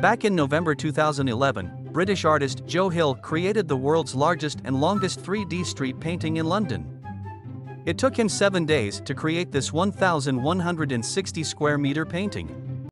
Back in November 2011, British artist Joe Hill created the world's largest and longest 3D street painting in London. It took him 7 days to create this 1,160 square meter painting.